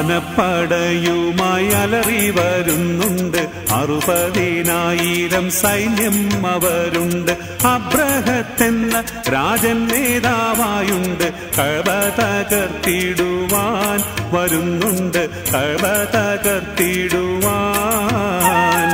വിമാനപ്പടയുമായി അലറി വരുന്നുണ്ട്, 60,000 സൈന്യം അവരുണ്ട്. അബ്രഹത്തെന്ന രാജൻ നേതാവായുണ്ട്, കഅബ തകർത്തിടുവാൻ വരുന്നുണ്ട്, കഅബ തകർത്തിടുവാൻ.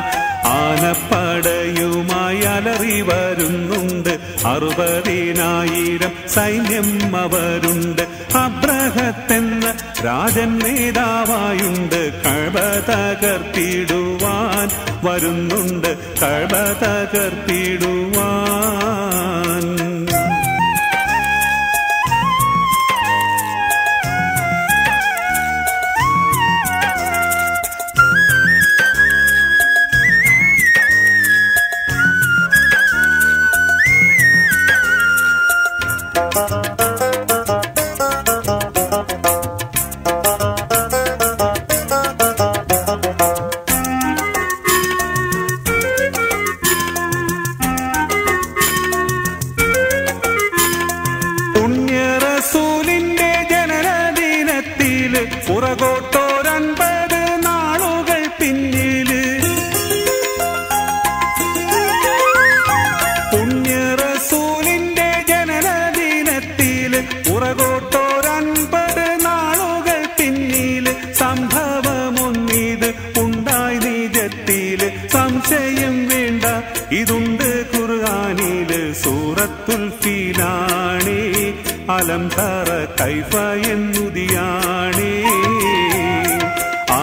ആനപ്പടയുമായി അലറി വരുന്നുണ്ട്, 60,000 സൈന്യം അവരുണ്ട്. അബ്രഹത്തെന്ന രാജൻ നേതാവായുണ്ട്, കഅബ തകർത്തിടുവാൻ വരുന്നുണ്ട്, കഅബ തകർത്തിടുവാൻ.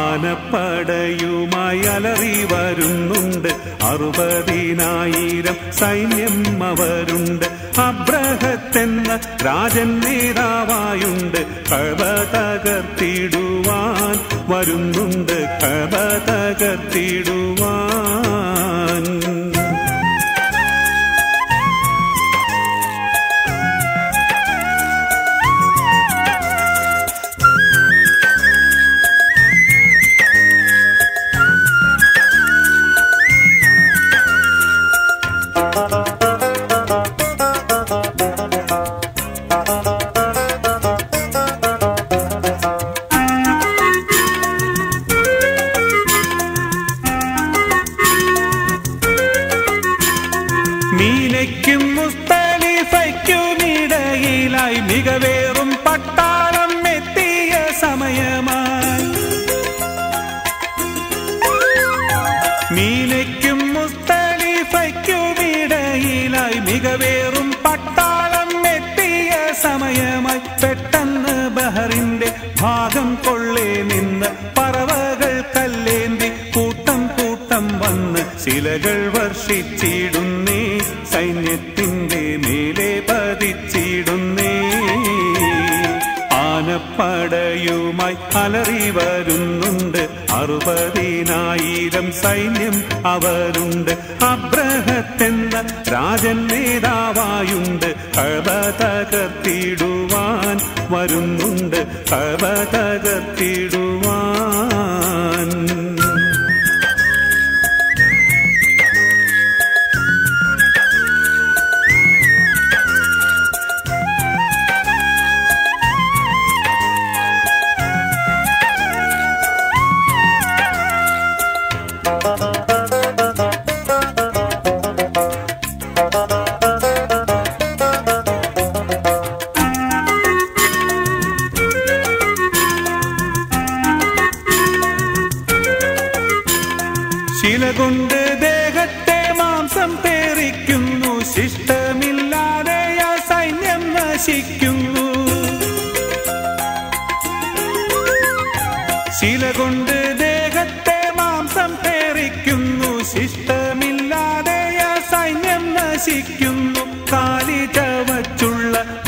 ആനപ്പടയുമായി അലറി വരുന്നുണ്ട്, 60,000 സൈന്യം അവരുണ്ട്. അബ്രഹത്തെന്ന രാജൻ നേതാവായുണ്ട്, കഅബ തകർത്തിടുവാൻ വരുന്നുണ്ട്, കഅബ തകർത്തിടുവാൻ. ശിലകൾ വർഷിച്ചിടുന്നേ, സൈന്യത്തിൻ്റെ മേലെ പതിച്ചിടുന്നേ. ആനപ്പടയുമായി അലറി വരുന്നുണ്ട്, 60,000 സൈന്യം അവരുണ്ട്. അബ്രഹത്തെന്ന രാജൻ നേതാവായുണ്ട്, കഅബ തകർത്തിടുവാൻ വരുന്നുണ്ട്, കഅബ തകർത്തിടുവാൻ.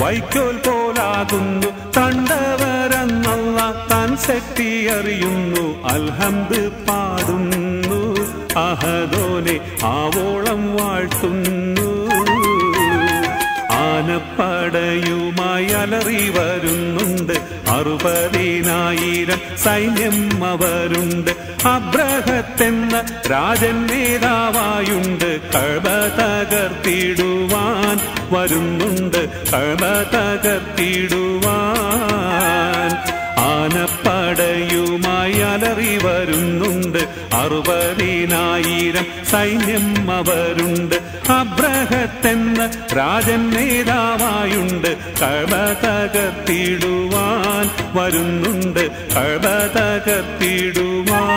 വൈക്കോൽ പോലാകുന്നു തണ്ടവരെന്നല്ല, താൻ ശക്തി അറിയുന്നു. അൽഹംദ് പാടുന്നു, അഹദോനെ ആവോളം വാഴ്ത്തുന്നു. ആനപ്പടയുമായി അലറി വരുന്നുണ്ട്, 60,000 സൈന്യം അവരുണ്ട്. അബ്രഹത്തെന്ന രാജൻ നേതാവായുണ്ട്, കഅബ തകർത്തിടുവാൻ വരുന്നുണ്ട്, കഅബ തകർത്തിടുവാൻ. ആനപ്പടയു കയറി വരുന്നുണ്ട്, 60,000 സൈന്യം അവരുണ്ട്. അബ്രഹത്തെന്ന രാജൻ നേതാവായുണ്ട്, കഅബ തകർത്തിടുവാൻ വരുന്നുണ്ട്, കഅബ തകർത്തിടുവാൻ.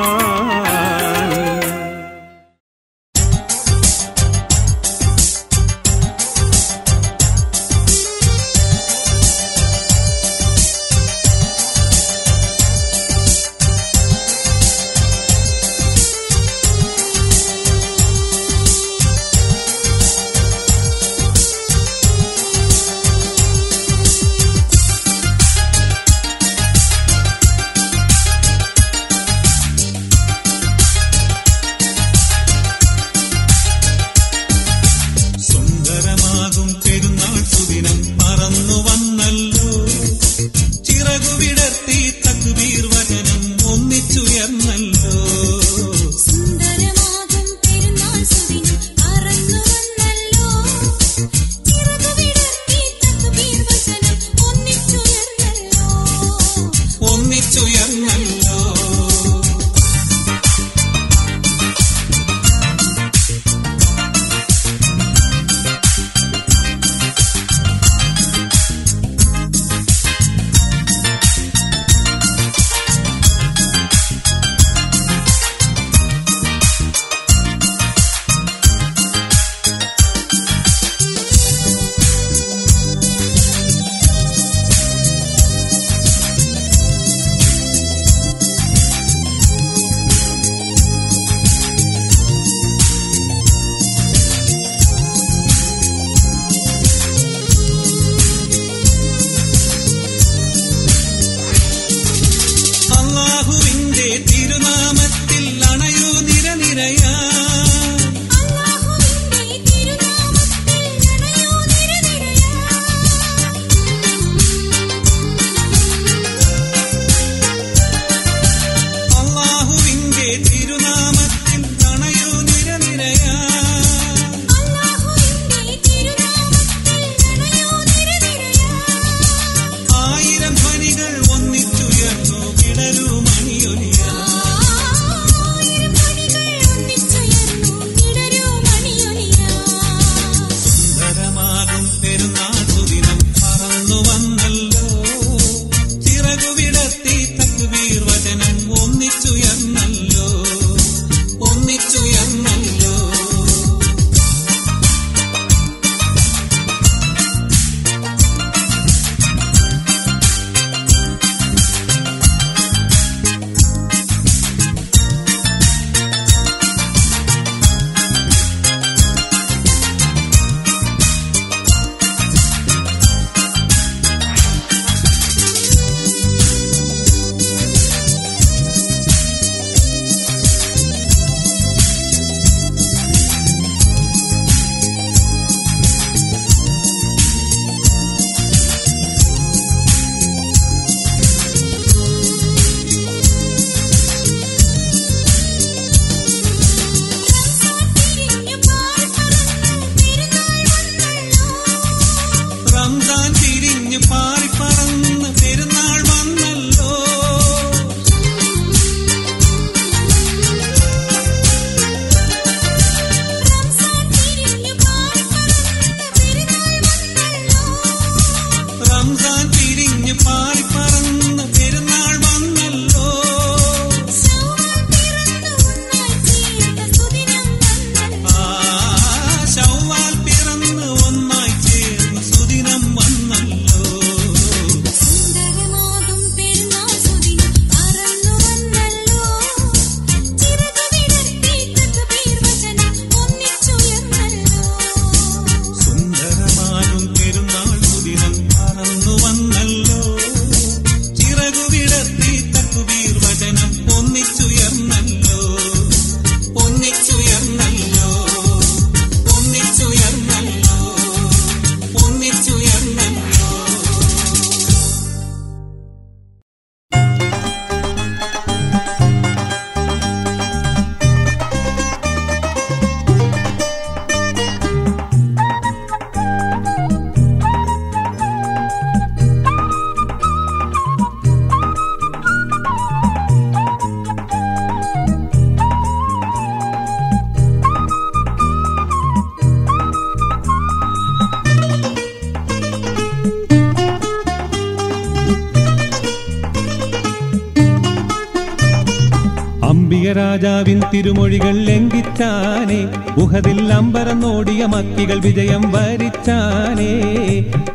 ഓടിയ രാജാവിൻ തിരുമൊഴികൾ ലംഘിച്ചാനേ, ഉഹദിൽ അമ്പരന്നോടിയ മക്കികൾ വിജയം വരിച്ചാനേ,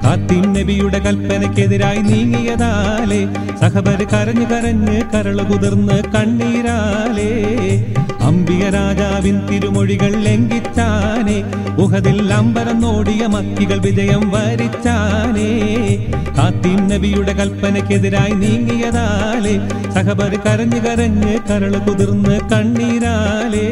കാത്തിൻ നബിയുടെ കൽപ്പനയ്ക്കെതിരായി നീങ്ങിയതാലേ, സഹബർ കരഞ്ഞു കരഞ്ഞ് കരളു കുതിർന്ന് കണ്ണീരാലേ, അമ്പിയ രാജാവിൻ തിരുമൊഴികൾ ലംഘിച്ചാനേ, ഉഹദിൽ അമ്പരന്നോടിയ മക്കികൾ വിജയം വരിച്ചാനേ, കാത്തിൻ നബിയുടെ കൽപ്പനയ്ക്കെതിരായി നീങ്ങിയതാലേ, സഹബർ കരഞ്ഞു കരഞ്ഞ് കരളു കുതിർന്ന് കണ്ണീരാലേ.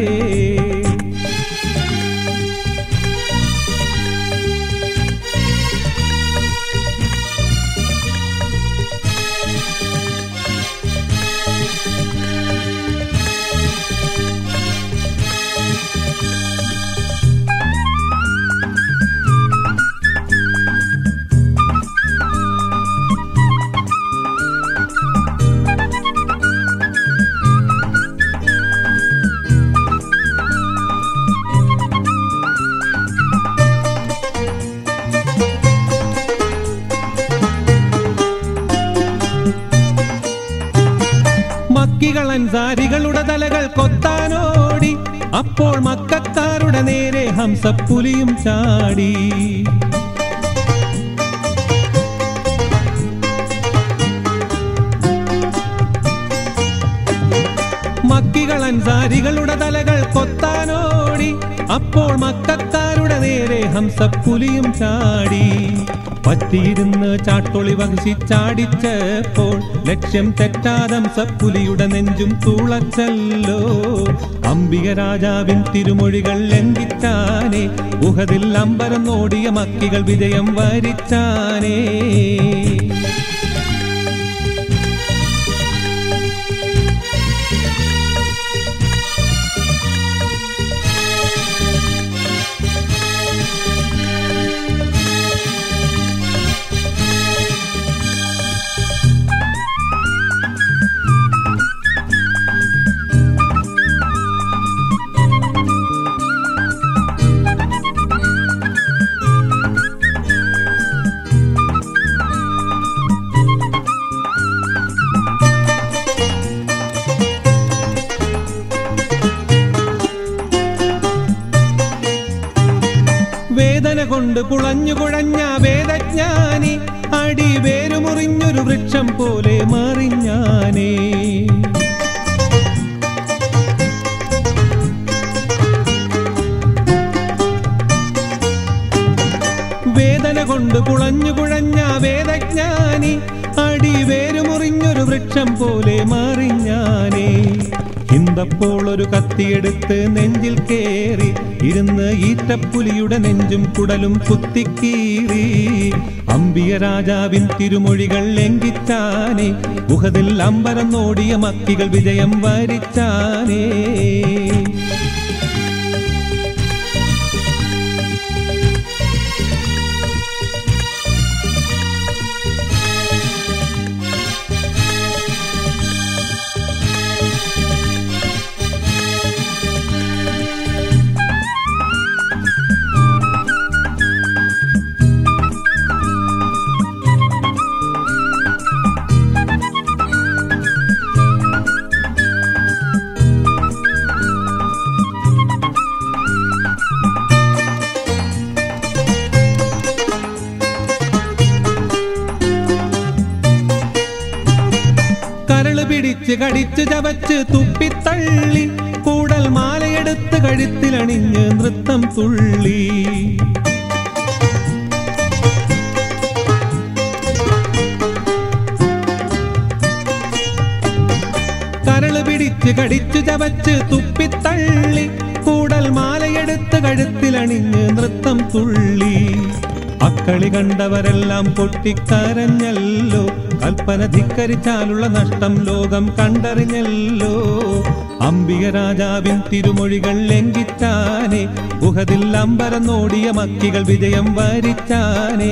സാരികളുടെ തലകൾ കൊത്താനോടി, അപ്പോൾ മക്കക്കാരുടെ നേരെ ഹംസപ്പുലിയും ചാടി. മക്കികൾ അൻസാരികളുടെ തലകൾ കൊത്താനോടി, അപ്പോൾ മക്കക്കാരുടെ നേരെ ഹംസപ്പുലിയും ചാടി. പറ്റിയിരുന്ന് ചാട്ടൊളി വഹിച്ച് ചാടിച്ചപ്പോൾ ലക്ഷ്യം തെറ്റാതം സപ്പുലിയുടെ നെഞ്ചും തുളച്ചല്ലോ. അമ്പിയ രാജാവിൻ തിരുമൊഴികൾ ലംഘിച്ചാനേ, ഉഹദിൽ അമ്പരം ഓടിയ മക്കികൾ വിജയം വരിച്ചാനേ. കൊണ്ട് കുളഞ്ഞു കുഴഞ്ഞ വേദജ്ഞാനി അടി വേരുമുറിഞ്ഞൊരു വൃക്ഷം പോലെ മറിഞ്ഞാനേ. വേദന കൊണ്ട് കുളഞ്ഞു കുഴഞ്ഞ വേദജ്ഞാനി അടി വേരുമുറിഞ്ഞൊരു വൃക്ഷം പോലെ മറിഞ്ഞാനേ. ഹിന്ദപ്പോൾ ഒരു കത്തിയെടുത്ത് നെഞ്ചിൽ കേറി ഇരുന്ന് ഈറ്റപ്പുലിയുടെ നെഞ്ചും കുടലും കുത്തിക്കീറി. അമ്പിയ രാജാവിൻ തിരുമൊഴികൾ ലംഘിച്ചാനേ, ഉഹദിൽ അമ്പരന്നോടിയ മക്കികൾ വിജയം വരിച്ചാനേ. പിടിച്ച് കടിച്ച് ചവച്ച് തുപ്പിത്തള്ളി കൂടൽ മാലയെടുത്ത് കഴുത്തിലണിഞ്ഞ് നൃത്തം തുള്ളി. കരള് പിടിച്ച് കടിച്ചു ചവച്ച് തുപ്പിത്തള്ളി കൂടൽ മാലയെടുത്ത് കഴുത്തിലണിഞ്ഞ് നൃത്തം തുള്ളി. അക്കളി കണ്ടവരെല്ലാം പൊട്ടിക്കരഞ്ഞല്ലോ, കൽപ്പന ധിക്കരിച്ചാലുള്ള നഷ്ടം ലോകം കണ്ടറിഞ്ഞല്ലോ. അമ്പിയ രാജാവിൻ തിരുമൊഴികൾ ലംഘിച്ചാനേ, ഉഹദിൽ അമ്പരന്നോടിയ മക്കികൾ വിജയം വരിച്ചാനേ,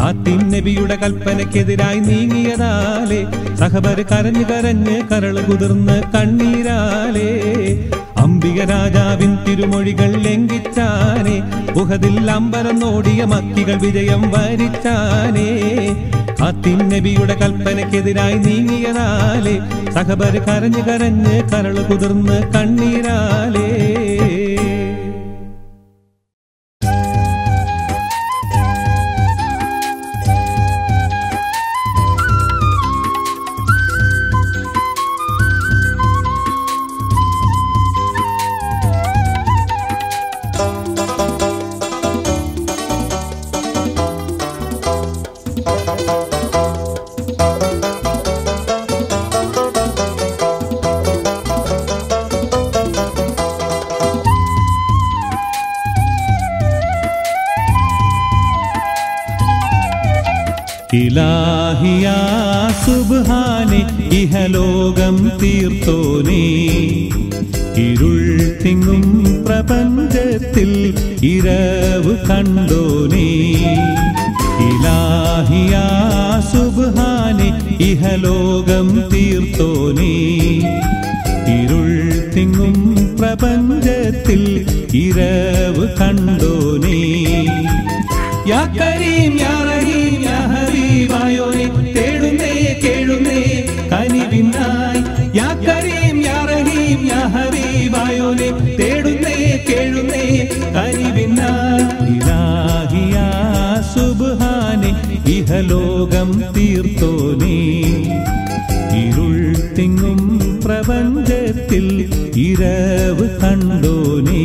കാത്തിൻ നബിയുടെ കൽപ്പനയ്ക്കെതിരായി നീങ്ങിയതാലേ, സഹബർ കരഞ്ഞു കരഞ്ഞ് കരള് കുതിർന്ന് കണ്ണീരാലേ. പുതിയ രാജാവിൻ തിരുമൊഴികൾ ലംഘിച്ചാനേ, ഉഹദിൽ അമ്പരന്നോടിയ മക്കികൾ വിജയം വരിച്ചാനേ, ഖാത്തിം നബിയുടെ കൽപ്പനക്കെതിരായി നീങ്ങിയതാലേ, സഹബർ കരഞ്ഞു കരഞ്ഞ് കരള് കുതിർന്ന് കണ്ണീരാലേ. ഇലാഹിയാ സുബ്ഹാനെ ഇഹലോകം തീർത്തോനേ, ഇരുൾ തിങ്ങും പ്രപഞ്ചത്തിൽ ഇരവ് കണ്ടോനേ. ഇലാഹിയാ സുബ്ഹാനെ ഇഹലോകം തീർത്തോനേ, ഇരുൾ തിങ്ങും പ്രപഞ്ചത്തിൽ ഇരവ് കണ്ടോനേ. യാ കരീം യാ റഹീം യാ ഹബീബായോനെ തേടുന്നേ കേഴുന്നേ കനിവിനായി. യാ കരീം യാ റഹീം യാ ഹബീബായോനെ തേടുന്നേ കേഴുന്നേ കനിവിനായി. ഇലാഹിയാ സുബ്ഹാനെ ഇഹലോകം തീർത്തോനേ, ഇരുൾ തിങ്ങും പ്രപഞ്ചത്തിൽ ഇരവ് കണ്ടോനേ.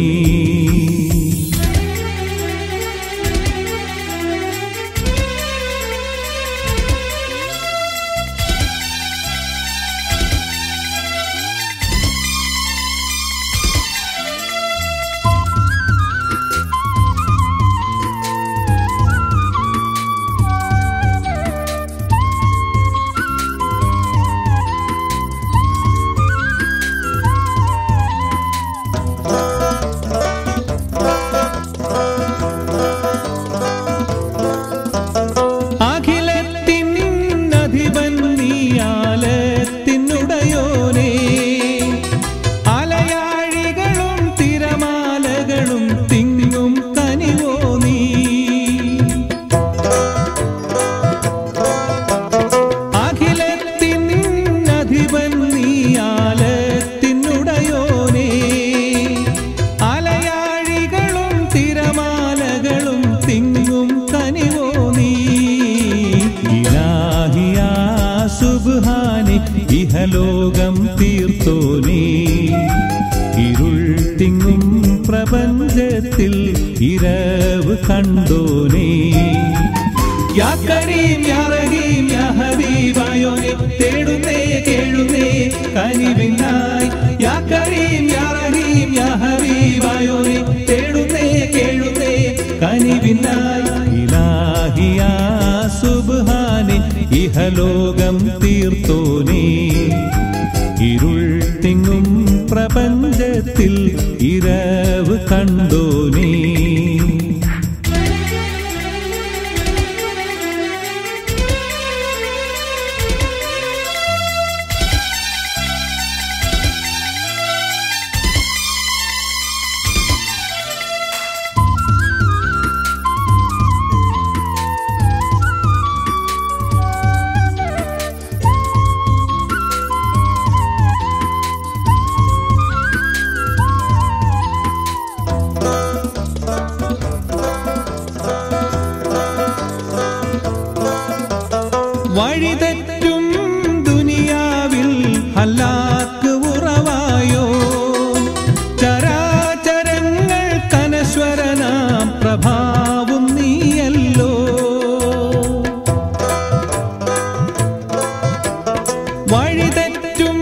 ഇഹലോകം തീർത്തോനേ, ഇരുൾ തിങ്ങും പ്രപഞ്ചത്തിൽ ഇരവ് കണ്ടോനേ. യാ കരീം യാ റഹീം യാ ഹബീബായോനെ തേടുന്നേ കേഴുന്നേ കനിവിനായി. യാ കരീം യാ റഹീം യാ ഹബീബായോനെ തേടുന്നേ കേഴുന്നേ കനിവിനായി. ഇലാഹിയാ സുബ്ഹാനെ ഇഹലോകം തീർത്തോനേ, ഇരുൾ തിങ്ങും പ്രപഞ്ചത്തിൽ ഇരവ് കണ്ടോനേ. വഴിതെറ്റും ദുനിയാവിൽ ഹല്ലാക്ക് ഉറവായോ, ചരാചരങ്ങൾ കനശ്വരനാം പ്രഭാവും നീയല്ലോ. വഴിതെറ്റും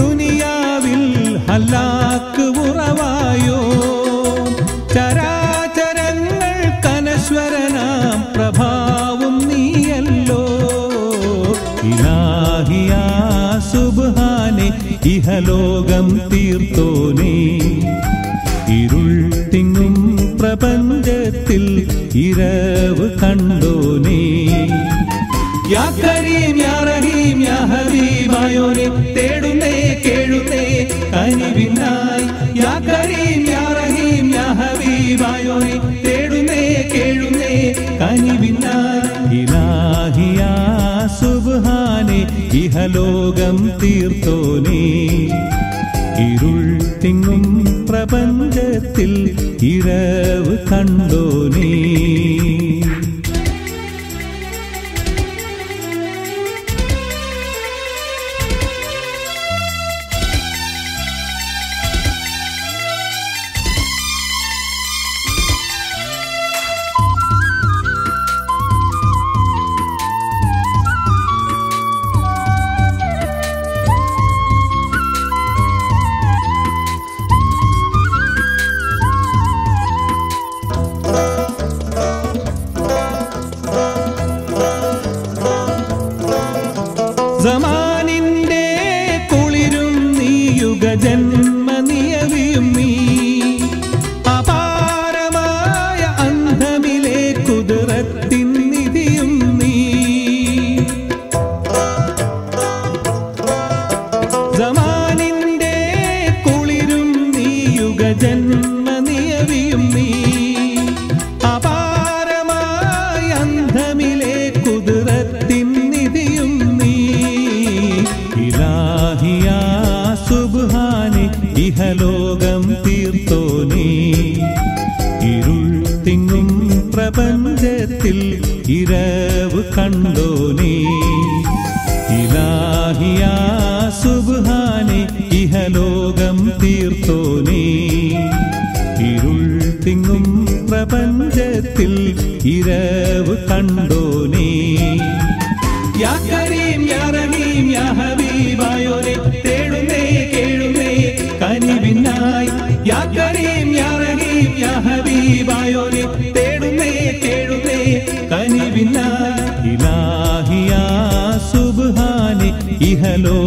ദുനിയാവിൽ ഹല്ലാക്ക് ഉറവായോ, ചരാചരങ്ങൾ കനശ്വരനാം പ്രഭാവും നീയല്ലോ. ഇലാഹിയാ സുബ്ഹാനെ ഇഹലോകം തീർത്തോനേ, ഇരുൾ തിങ്ങും പ്രപഞ്ചത്തിൽ ഇരവ് കണ്ടോനേ. യാ കരീം യാ റഹീം യാ ഹബീബായോനെ തേടുന്നേ കേഴുന്നേ കനിവിനായി. ഇഹലോകം തീർത്തോനേ, ഇരുൾ തിങ്ങും പ്രപഞ്ചത്തിൽ ഇരവ് കണ്ടോനേ. സമാനിന്റെ കുളിരും നീയുഗ ജന്മനിയതിയും നീ അപാരമായ അന്ധമിലെ കുതിരത്തിൻ നിധിയും നീ. സമാനിന്റെ കുളിരും നീയുഗ ജന്മനിയതിയും നീ അപാരമായ അന്ധമിലെ കുതിരത്തിൻ നിധിയും നീ. ഇലാഹിയാ സുബ്ഹാനെ ഇഹലോകം തീർത്തോനേ, ഇരുൾ തിങ്ങും പ്രപഞ്ചത്തിൽ ഇരവ് കണ്ടോനേ. ഇലാഹിയാ സുബ്ഹാനെ ഇഹലോകം തീർത്തോനേ, ഇരുൾ തിങ്ങും പ്രപഞ്ചത്തിൽ ഇരവ് കണ്ടോനേ. യാ കരീം യാ റഹീം യാ ഹബീബായോനെ തേടുന്നേ കേഴുന്നേ കനിവിനായി. യാ കരീം യാ റഹീം യാ ഹബീബായോനെ തേടുന്നേ കേഴുന്നേ കനിവിനായി. ഇലാഹിയാ സുബ്ഹാനെ ഇഹലോ